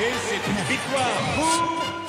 Et c'est une victoire pour...